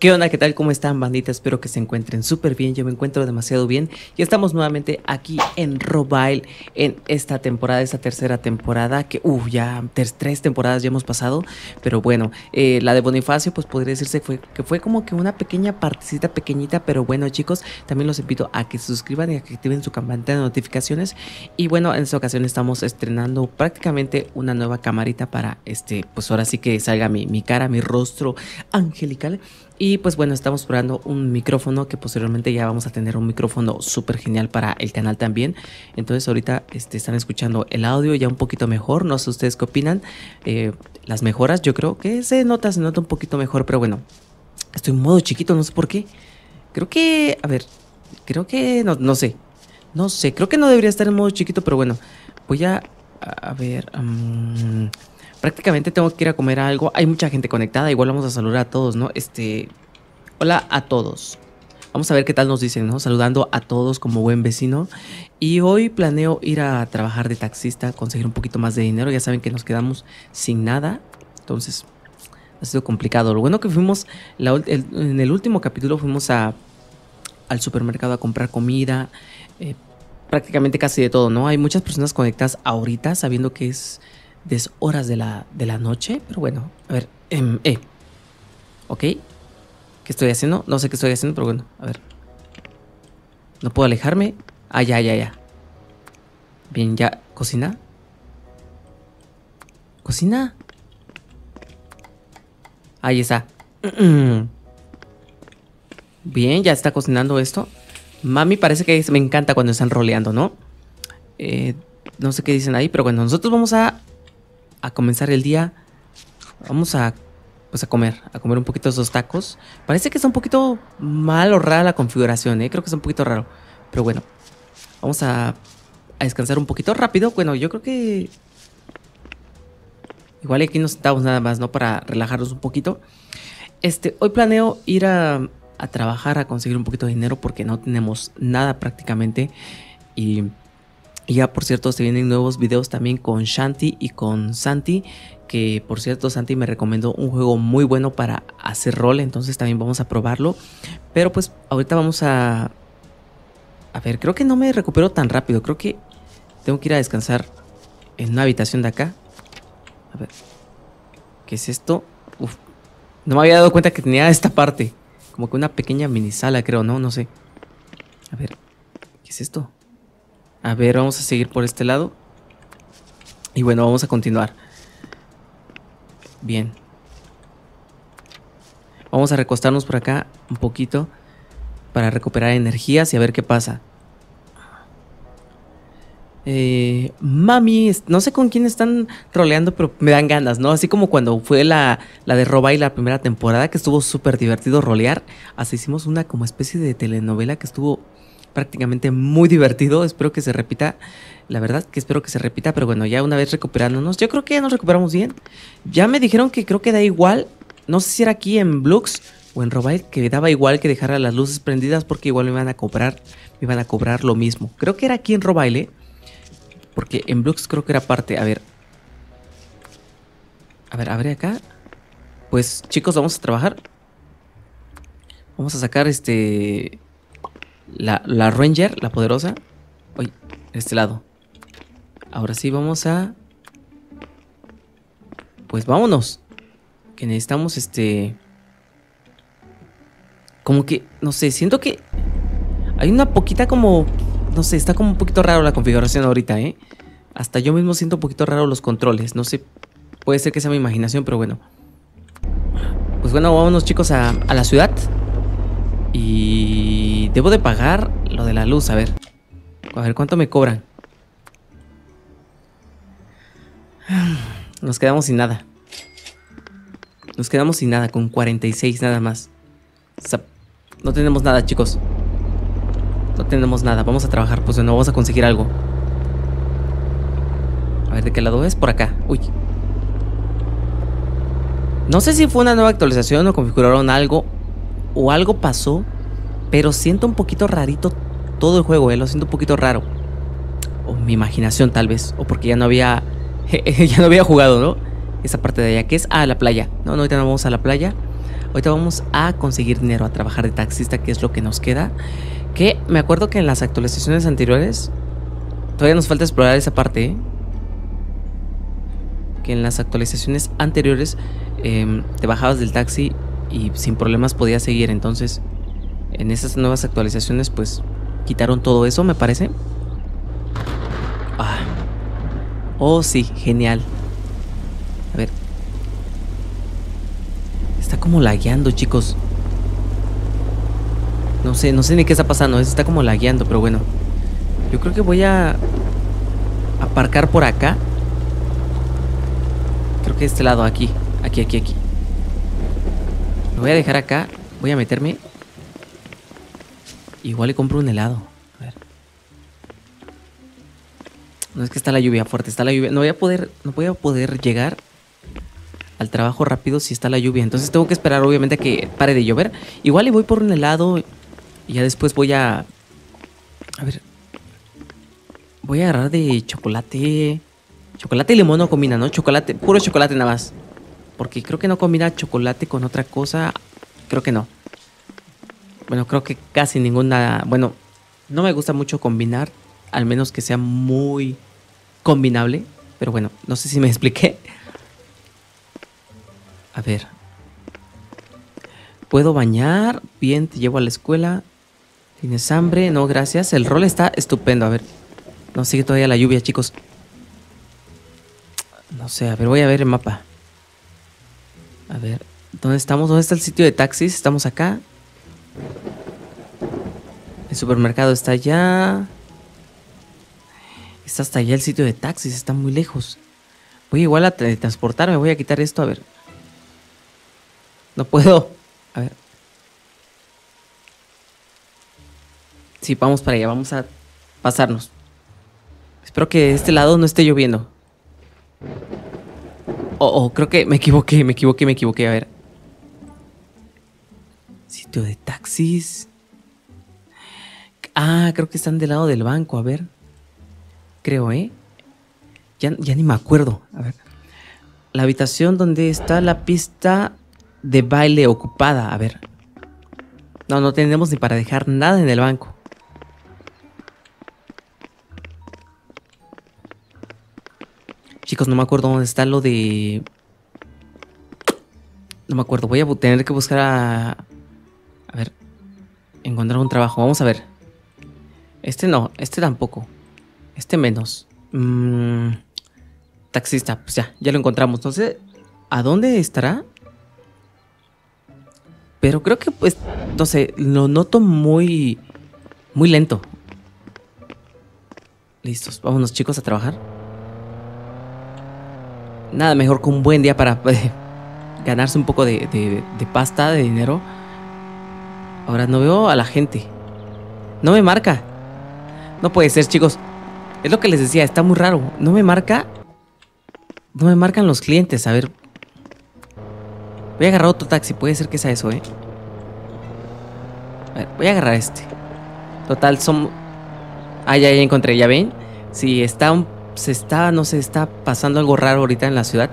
¿Qué onda? ¿Qué tal? ¿Cómo están, banditas? Espero que se encuentren súper bien. Yo me encuentro demasiado bien y estamos nuevamente aquí en RoVille en esta temporada, esta tercera temporada que, ya tres temporadas ya hemos pasado, pero bueno, la de Bonifacio pues podría decirse que fue como que una pequeña partecita pequeñita, pero bueno, chicos, también los invito a que se suscriban y a que activen su campanita de notificaciones. Y bueno, en esta ocasión estamos estrenando prácticamente una nueva camarita para pues ahora sí que salga mi cara, mi rostro angelical. Y pues bueno, estamos probando un micrófono que posteriormente ya vamos a tener un micrófono súper genial para el canal también. Entonces ahorita están escuchando el audio ya un poquito mejor, no sé ustedes qué opinan. Las mejoras yo creo que se nota un poquito mejor, pero bueno, estoy en modo chiquito, no sé por qué. Creo que, a ver, creo que, no sé, creo que no debería estar en modo chiquito, pero bueno, voy a ver... prácticamente tengo que ir a comer algo. Hay mucha gente conectada. Igual vamos a saludar a todos, ¿no? Hola a todos. Vamos a ver qué tal nos dicen, ¿no? Saludando a todos como buen vecino. Y hoy planeo ir a trabajar de taxista, conseguir un poquito más de dinero. Ya saben que nos quedamos sin nada. Entonces, ha sido complicado. Lo bueno que fuimos, en el último capítulo fuimos al supermercado a comprar comida. Prácticamente casi de todo, ¿no? Hay muchas personas conectadas ahorita, sabiendo que es... 10 horas de la noche, pero bueno, a ver, ok, ¿qué estoy haciendo? No sé qué estoy haciendo, pero bueno, a ver, no puedo alejarme, ah, ya, bien, ya, cocina, ahí está, bien, ya está cocinando esto, mami, parece que me encanta cuando están roleando, ¿no? No sé qué dicen ahí, pero bueno, nosotros vamos a comenzar el día. Vamos a comer un poquito esos tacos. Parece que está un poquito mal o rara la configuración, creo que es un poquito raro, pero bueno, vamos a descansar un poquito rápido. Bueno, yo creo que igual aquí nos sentamos nada más, ¿no? Para relajarnos un poquito. Hoy planeo ir a trabajar, a conseguir un poquito de dinero, porque no tenemos nada prácticamente. Y ya, por cierto, se vienen nuevos videos también con Shanti y con Santi, que por cierto Santi me recomendó un juego muy bueno para hacer rol, entonces también vamos a probarlo. Pero pues ahorita vamos a ver, creo que no me recupero tan rápido, creo que tengo que ir a descansar en una habitación de acá. A ver, ¿qué es esto? Uf, no me había dado cuenta que tenía esta parte, como que una pequeña mini sala, creo, ¿no? No sé. A ver, ¿qué es esto? A ver, vamos a seguir por este lado. Y bueno, vamos a continuar. Bien. Vamos a recostarnos por acá un poquito para recuperar energías y a ver qué pasa. Mami, no sé con quién están roleando, pero me dan ganas, ¿no? Así como cuando fue la de Robile, la primera temporada, que estuvo súper divertido rolear. Así hicimos una como especie de telenovela que estuvo... prácticamente muy divertido. Espero que se repita. La verdad que espero que se repita. Pero bueno, ya una vez recuperándonos, yo creo que ya nos recuperamos bien. Ya me dijeron que creo que da igual. No sé si era aquí en Blox o en Robile, que daba igual que dejara las luces prendidas, porque igual me iban a cobrar lo mismo. Creo que era aquí en Robile, porque en Blox creo que era parte. A ver, abre acá. Pues chicos, vamos a trabajar. Vamos a sacar la Ranger, la poderosa. Uy, este lado. Ahora sí vamos a... pues vámonos, que necesitamos como que, no sé, siento que hay una poquita como... no sé, está como un poquito raro la configuración ahorita, hasta yo mismo siento un poquito raro los controles. No sé, puede ser que sea mi imaginación, pero bueno. Pues bueno, vámonos chicos a la ciudad. Y debo de pagar lo de la luz, a ver cuánto me cobran. Nos quedamos sin nada. Nos quedamos sin nada, con 46 nada más. O sea, no tenemos nada, chicos. No tenemos nada, vamos a trabajar, pues bueno, vamos a conseguir algo. A ver, ¿de qué lado es? Por acá, uy. No sé si fue una nueva actualización o configuraron algo, o algo pasó, pero siento un poquito rarito todo el juego, lo siento un poquito raro. O mi imaginación tal vez, o porque ya no había jugado, ¿no? Esa parte de allá, que es la playa. No, ahorita no vamos a la playa. Ahorita vamos a conseguir dinero, a trabajar de taxista, que es lo que nos queda. Que me acuerdo que en las actualizaciones anteriores todavía nos falta explorar esa parte, ¿eh? Que en las actualizaciones anteriores te bajabas del taxi y sin problemas podías seguir. Entonces en esas nuevas actualizaciones pues quitaron todo eso, me parece. Ah. Oh sí, genial. A ver. Está como lagueando, chicos. No sé ni qué está pasando. Está como lagueando, pero bueno. Yo creo que voy a aparcar por acá. Creo que de este lado, aquí. Aquí. Lo voy a dejar acá. Voy a meterme. Igual le compro un helado. A ver. No, es que está la lluvia fuerte. Está la lluvia. No voy a poder llegar al trabajo rápido si está la lluvia. Entonces tengo que esperar obviamente a que pare de llover. Igual y voy por un helado. Y ya después voy a... A ver. Voy a agarrar de chocolate. Chocolate y limón no combina, ¿no? Chocolate, puro chocolate nada más. Porque creo que no combina chocolate con otra cosa. Creo que no. Bueno, creo que casi ninguna... Bueno, no me gusta mucho combinar. Al menos que sea muy combinable. Pero bueno, no sé si me expliqué. A ver. ¿Puedo bañar? Bien, te llevo a la escuela. ¿Tienes hambre? No, gracias. El rol está estupendo. A ver. No, sigue todavía la lluvia, chicos. No sé, a ver, voy a ver el mapa. A ver, ¿dónde estamos? ¿Dónde está el sitio de taxis? Estamos acá. El supermercado está allá. Está hasta allá el sitio de taxis, está muy lejos. Voy igual a transportarme, voy a quitar esto, a ver. No puedo. A ver. Sí, vamos para allá, vamos a pasarnos. Espero que de este lado no esté lloviendo. Oh, creo que me equivoqué. A ver. Sitio de taxis. Ah, creo que están del lado del banco, a ver. Creo, ¿eh? Ya ni me acuerdo. A ver. La habitación donde está la pista de baile ocupada, a ver. No tenemos ni para dejar nada en el banco. Chicos, no me acuerdo dónde está lo de... No me acuerdo, voy a tener que buscar a... A ver. Encontrar un trabajo, vamos a ver. Este no, este tampoco. Este menos. Taxista, pues ya lo encontramos. No sé a dónde estará. Pero creo que pues, no sé, lo noto muy lento. Listos, vámonos chicos a trabajar. Nada mejor que un buen día para ganarse un poco de pasta, de dinero. Ahora no veo a la gente. No me marca. No puede ser, chicos. Es lo que les decía, está muy raro. No me marca. No me marcan los clientes, a ver. Voy a agarrar otro taxi, puede ser que sea eso, ¿eh? A ver, voy a agarrar este. Total, somos... Ah, ya encontré, ¿ya ven? Sí, está un... no sé, está pasando algo raro ahorita en la ciudad.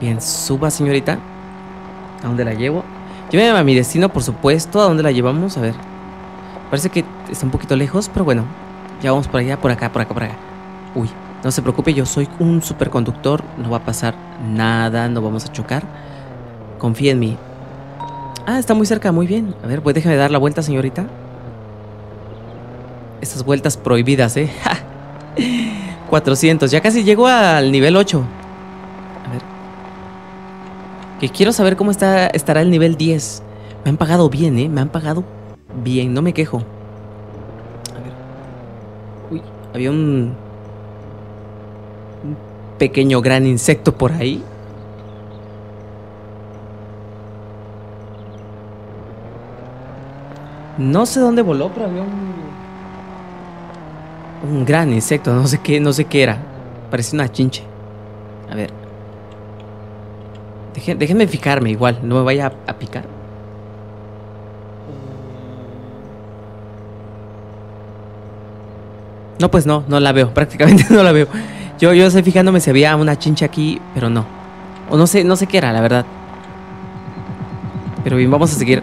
Bien, suba señorita. ¿A dónde la llevo? Lléveme a mi destino, por supuesto. ¿A dónde la llevamos? A ver. Parece que está un poquito lejos, pero bueno. Ya vamos por allá, por acá. Uy, no se preocupe, yo soy un superconductor. No va a pasar nada, no vamos a chocar. Confía en mí. Ah, está muy cerca, muy bien. A ver, pues déjame dar la vuelta, señorita. Estas vueltas prohibidas, ¿eh? 400, ya casi llego al nivel 8. A ver. Que quiero saber cómo estará el nivel 10. Me han pagado bien, ¿eh? Me han pagado bien, no me quejo. A ver. Uy, había un pequeño gran insecto por ahí. No sé dónde voló, pero había un gran insecto, no sé qué era. Parecía una chinche. A ver. Déjenme fijarme igual, no me vaya a picar. No, pues no la veo, prácticamente no la veo. Yo estoy fijándome si había una chinche aquí, pero no. O no sé qué era, la verdad. Pero bien, vamos a seguir.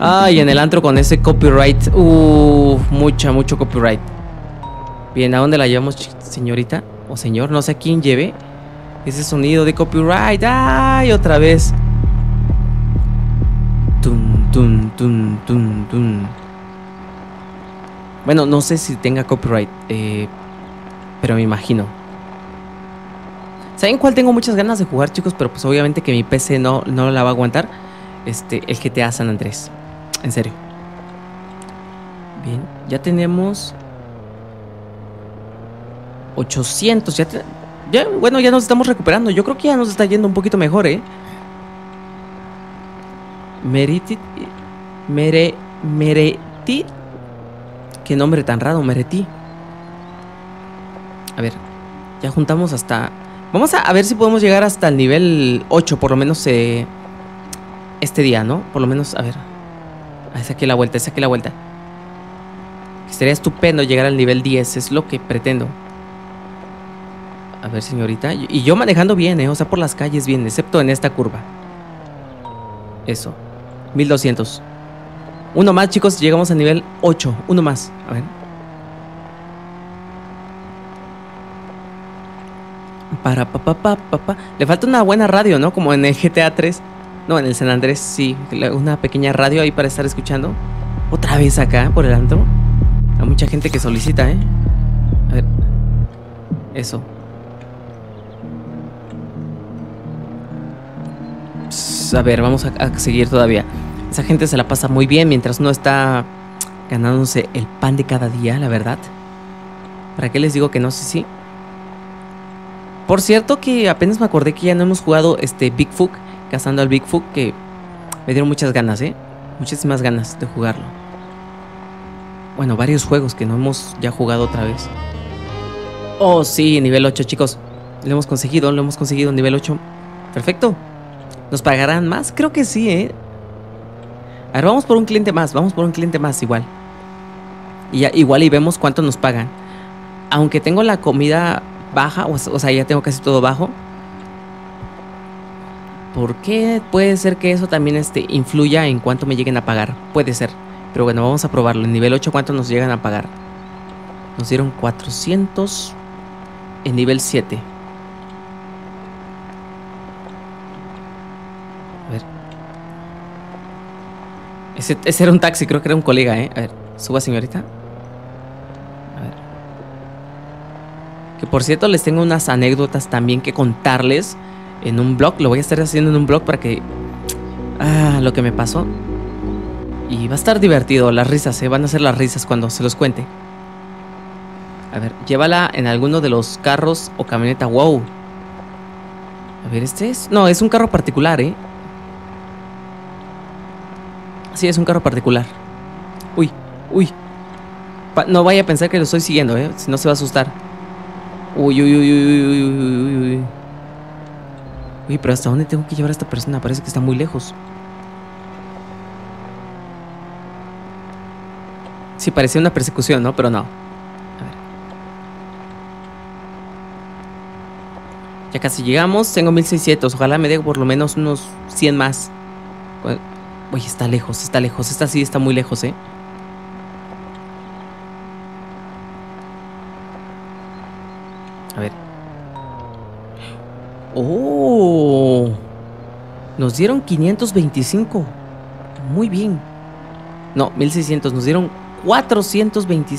Ay, en el antro con ese copyright. Mucho copyright. Bien, ¿a dónde la llevamos, señorita? O señor, no sé a quién lleve ese sonido de copyright. Ay, otra vez. Tum, tum, tum, tum, tum. Bueno, no sé si tenga copyright, pero me imagino. ¿Saben cuál tengo muchas ganas de jugar, chicos? Pero pues obviamente que mi PC no la va a aguantar. El GTA San Andrés. En serio. Bien, ya tenemos 800, bueno, ya nos estamos recuperando. Yo creo que ya nos está yendo un poquito mejor, Mereti. Qué nombre tan raro, Mereti. A ver, ya juntamos hasta... Vamos a ver si podemos llegar hasta el nivel 8, por lo menos este día, ¿no? Por lo menos, a ver. Saqué la vuelta. Sería estupendo llegar al nivel 10, es lo que pretendo. A ver, señorita. Y yo manejando bien, o sea, por las calles bien, excepto en esta curva. Eso. 1200. Uno más, chicos, llegamos al nivel 8. Uno más, a ver. Para papá. Le falta una buena radio, ¿no? Como en el GTA 3. No, en el San Andrés, sí. Una pequeña radio ahí para estar escuchando. Otra vez acá, por el antro. Hay mucha gente que solicita, A ver. Eso. Pss, a ver, vamos a seguir todavía. Esa gente se la pasa muy bien mientras uno está ganándose el pan de cada día, la verdad. ¿Para qué les digo que no? Sí. Por cierto que apenas me acordé que ya no hemos jugado Bigfoot, cazando al Bigfoot, que me dieron muchas ganas, muchísimas ganas de jugarlo. Bueno, varios juegos que no hemos ya jugado otra vez. Oh, sí, nivel 8, chicos. Lo hemos conseguido, nivel 8. Perfecto. ¿Nos pagarán más? Creo que sí, A ver, vamos por un cliente más igual. Y ya, igual y vemos cuánto nos pagan. Aunque tengo la comida... baja, o sea, ya tengo casi todo bajo. ¿Por qué? Puede ser que eso también influya en cuánto me lleguen a pagar. Puede ser, pero bueno, vamos a probarlo. En nivel 8, ¿cuánto nos llegan a pagar? Nos dieron 400 en nivel 7. A ver. Ese era un taxi, creo que era un colega, A ver, suba, señorita. Por cierto, les tengo unas anécdotas también que contarles en un blog. Lo voy a estar haciendo en un blog para que... lo que me pasó. Y va a estar divertido. Las risas, van a ser las risas cuando se los cuente. A ver, llévala en alguno de los carros o camioneta. ¡Wow! A ver, No, es un carro particular, Sí, es un carro particular. Uy. No vaya a pensar que lo estoy siguiendo, Si no se va a asustar. Uy. Uy, pero ¿hasta dónde tengo que llevar a esta persona? Parece que está muy lejos. Sí, parecía una persecución, ¿no? Pero no. A ver. Ya casi llegamos. Tengo 1600. Ojalá me dé por lo menos unos 100 más. Uy, está lejos. Esta sí está muy lejos, A ver. ¡Oh! Nos dieron 525. Muy bien. No, 1600. Nos dieron 420.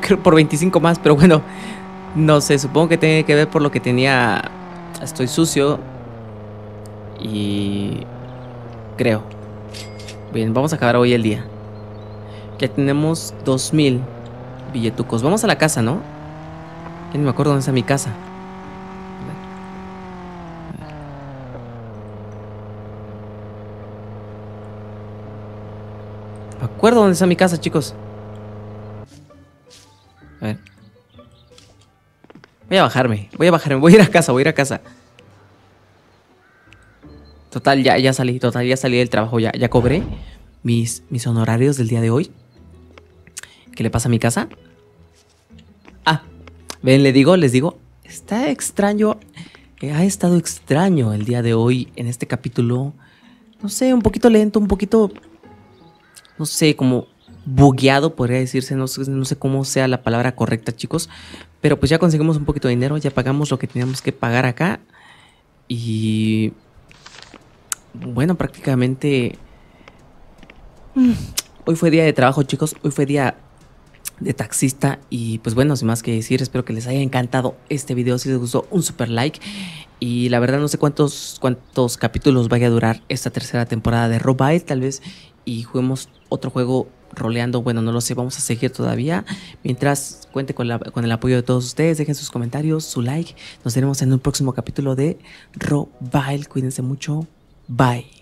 Creo por 25 más, pero bueno. No sé, supongo que tiene que ver por lo que tenía... Estoy sucio. Y... creo. Bien, vamos a acabar hoy el día. Ya tenemos 2000 billetucos. Vamos a la casa, ¿no? Ya no me acuerdo dónde está mi casa. Me acuerdo dónde está mi casa, chicos. A ver. Voy a bajarme. Voy a ir a casa. Total, ya salí del trabajo. Ya cobré mis honorarios del día de hoy. ¿Qué le pasa a mi casa? Ven, les digo, ha estado extraño el día de hoy en este capítulo no sé, un poquito lento, un poquito, no sé, como bugueado, podría decirse, no sé cómo sea la palabra correcta, chicos. Pero pues ya conseguimos un poquito de dinero, ya pagamos lo que teníamos que pagar acá. Y bueno, prácticamente hoy fue día de trabajo, chicos, hoy fue día de taxista. Y pues bueno, sin más que decir, espero que les haya encantado este video. Si les gustó, un super like. Y la verdad no sé cuántos capítulos vaya a durar esta tercera temporada de Robile, tal vez. Y juguemos otro juego roleando, bueno, no lo sé, vamos a seguir todavía. Mientras, cuente con el apoyo de todos ustedes, dejen sus comentarios, su like. Nos veremos en un próximo capítulo de RoVille. Cuídense mucho, bye.